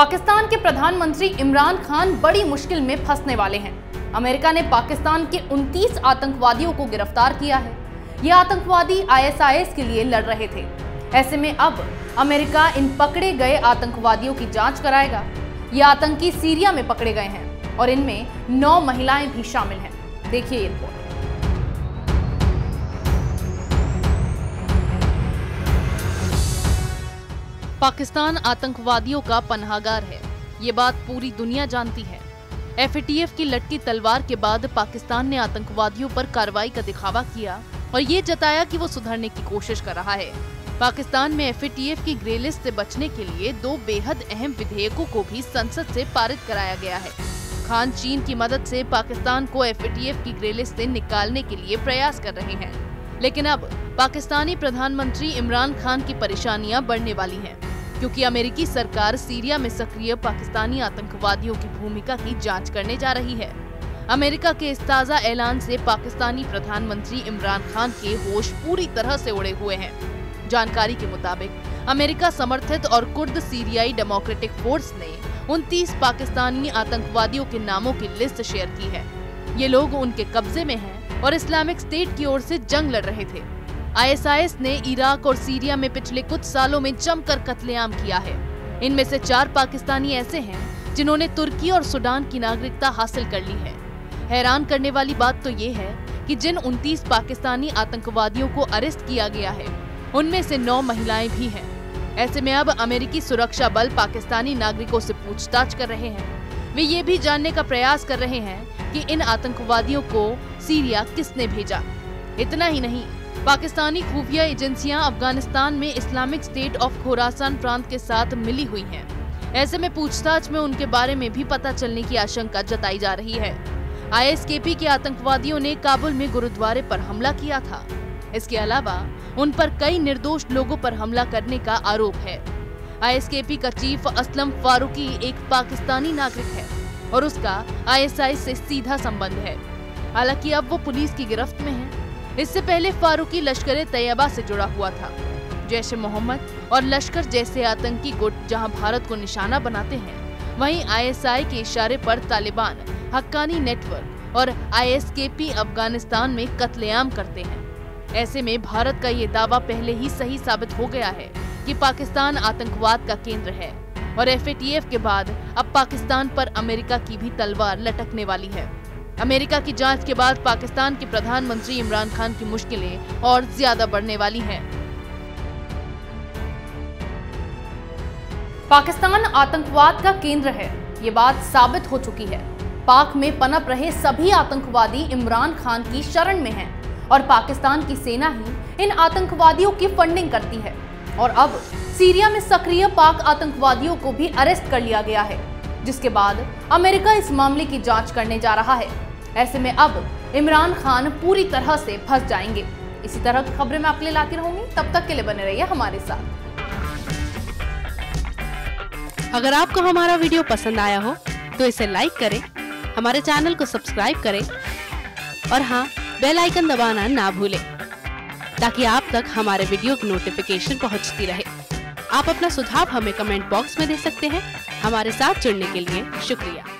पाकिस्तान के प्रधानमंत्री इमरान खान बड़ी मुश्किल में फंसने वाले हैं। अमेरिका ने पाकिस्तान के 29 आतंकवादियों को गिरफ्तार किया है। ये आतंकवादी आईएसआईएस के लिए लड़ रहे थे। ऐसे में अब अमेरिका इन पकड़े गए आतंकवादियों की जांच कराएगा। ये आतंकी सीरिया में पकड़े गए हैं और इनमें 9 महिलाएं भी शामिल हैं। देखिए ये रिपोर्ट। पाकिस्तान आतंकवादियों का पनाहगार है, ये बात पूरी दुनिया जानती है। एफएटीएफ की लटकी तलवार के बाद पाकिस्तान ने आतंकवादियों पर कार्रवाई का दिखावा किया और ये जताया कि वो सुधरने की कोशिश कर रहा है। पाकिस्तान में एफएटीएफ की ग्रे लिस्ट से बचने के लिए 2 बेहद अहम विधेयकों को भी संसद से पारित कराया गया है। खान चीन की मदद से पाकिस्तान को एफएटीएफ की ग्रे लिस्ट से निकालने के लिए प्रयास कर रहे हैं, लेकिन अब पाकिस्तानी प्रधानमंत्री इमरान खान की परेशानियां बढ़ने वाली हैं, क्योंकि अमेरिकी सरकार सीरिया में सक्रिय पाकिस्तानी आतंकवादियों की भूमिका की जांच करने जा रही है। अमेरिका के इस ताज़ा ऐलान से पाकिस्तानी प्रधानमंत्री इमरान खान के होश पूरी तरह से उड़े हुए हैं। जानकारी के मुताबिक अमेरिका समर्थित और कुर्द सीरियाई डेमोक्रेटिक फोर्स ने 29 पाकिस्तानी आतंकवादियों के नामों की लिस्ट शेयर की है। ये लोग उनके कब्जे में हैं और इस्लामिक स्टेट की ओर से जंग लड़ रहे थे। आईएसआईएस ने इराक और सीरिया में पिछले कुछ सालों में जमकर कत्लेआम किया है। इनमें से 4 पाकिस्तानी ऐसे हैं जिन्होंने तुर्की और सूडान की नागरिकता हासिल कर ली है। हैरान करने वाली बात तो ये है कि जिन 29 पाकिस्तानी आतंकवादियों को अरेस्ट किया गया है उनमें से 9 महिलाएं भी हैं। ऐसे में अब अमेरिकी सुरक्षा बल पाकिस्तानी नागरिकों से पूछताछ कर रहे हैं। वे ये भी जानने का प्रयास कर रहे हैं कि इन आतंकवादियों को सीरिया किसने भेजा। इतना ही नहीं, पाकिस्तानी खुफिया एजेंसियां अफगानिस्तान में इस्लामिक स्टेट ऑफ खोरासान प्रांत के साथ मिली हुई हैं। ऐसे में पूछताछ में उनके बारे में भी पता चलने की आशंका जताई जा रही है। आईएसकेपी के आतंकवादियों ने काबुल में गुरुद्वारे पर हमला किया था। इसके अलावा उन पर कई निर्दोष लोगों पर हमला करने का आरोप है। आईएसकेपी का चीफ असलम फारूकी एक पाकिस्तानी नागरिक है और उसका आईएसआई से सीधा संबंध है। हालांकि अब वो पुलिस की गिरफ्त में है। इससे पहले फारूकी लश्कर ए तैयबा से जुड़ा हुआ था। जैश ए मोहम्मद और लश्कर जैसे आतंकी गुट जहां भारत को निशाना बनाते हैं, वहीं आईएसआई के इशारे पर तालिबान, हक्कानी नेटवर्क और आईएसकेपी अफगानिस्तान में कत्लेआम करते हैं। ऐसे में भारत का ये दावा पहले ही सही साबित हो गया है कि पाकिस्तान आतंकवाद का केंद्र है और एफएटीएफ के बाद अब पाकिस्तान पर अमेरिका की भी तलवार लटकने वाली है। अमेरिका की जांच के बाद पाकिस्तान के प्रधानमंत्री इमरान खान की मुश्किलें और ज्यादा बढ़ने वाली हैं। पाकिस्तान आतंकवाद का केंद्र है, ये बात साबित हो चुकी है। पाक में पनप रहे सभी आतंकवादी इमरान खान की शरण में हैं और पाकिस्तान की सेना ही इन आतंकवादियों की फंडिंग करती है। और अब सीरिया में सक्रिय पाक आतंकवादियों को भी अरेस्ट कर लिया गया है, जिसके बाद अमेरिका इस मामले की जांच करने जा रहा है। ऐसे में अब इमरान खान पूरी तरह से फंस जाएंगे। इसी तरह की खबरें मैं आपके लिए लाती रहूंगी। तब तक के लिए बने रहिए हमारे साथ। अगर आपको हमारा वीडियो पसंद आया हो तो इसे लाइक करें, हमारे चैनल को सब्सक्राइब करें और हाँ, बेल आइकन दबाना ना भूलें ताकि आप तक हमारे वीडियो की नोटिफिकेशन पहुंचती रहे। आप अपना सुझाव हमें कमेंट बॉक्स में दे सकते हैं। हमारे साथ जुड़ने के लिए शुक्रिया।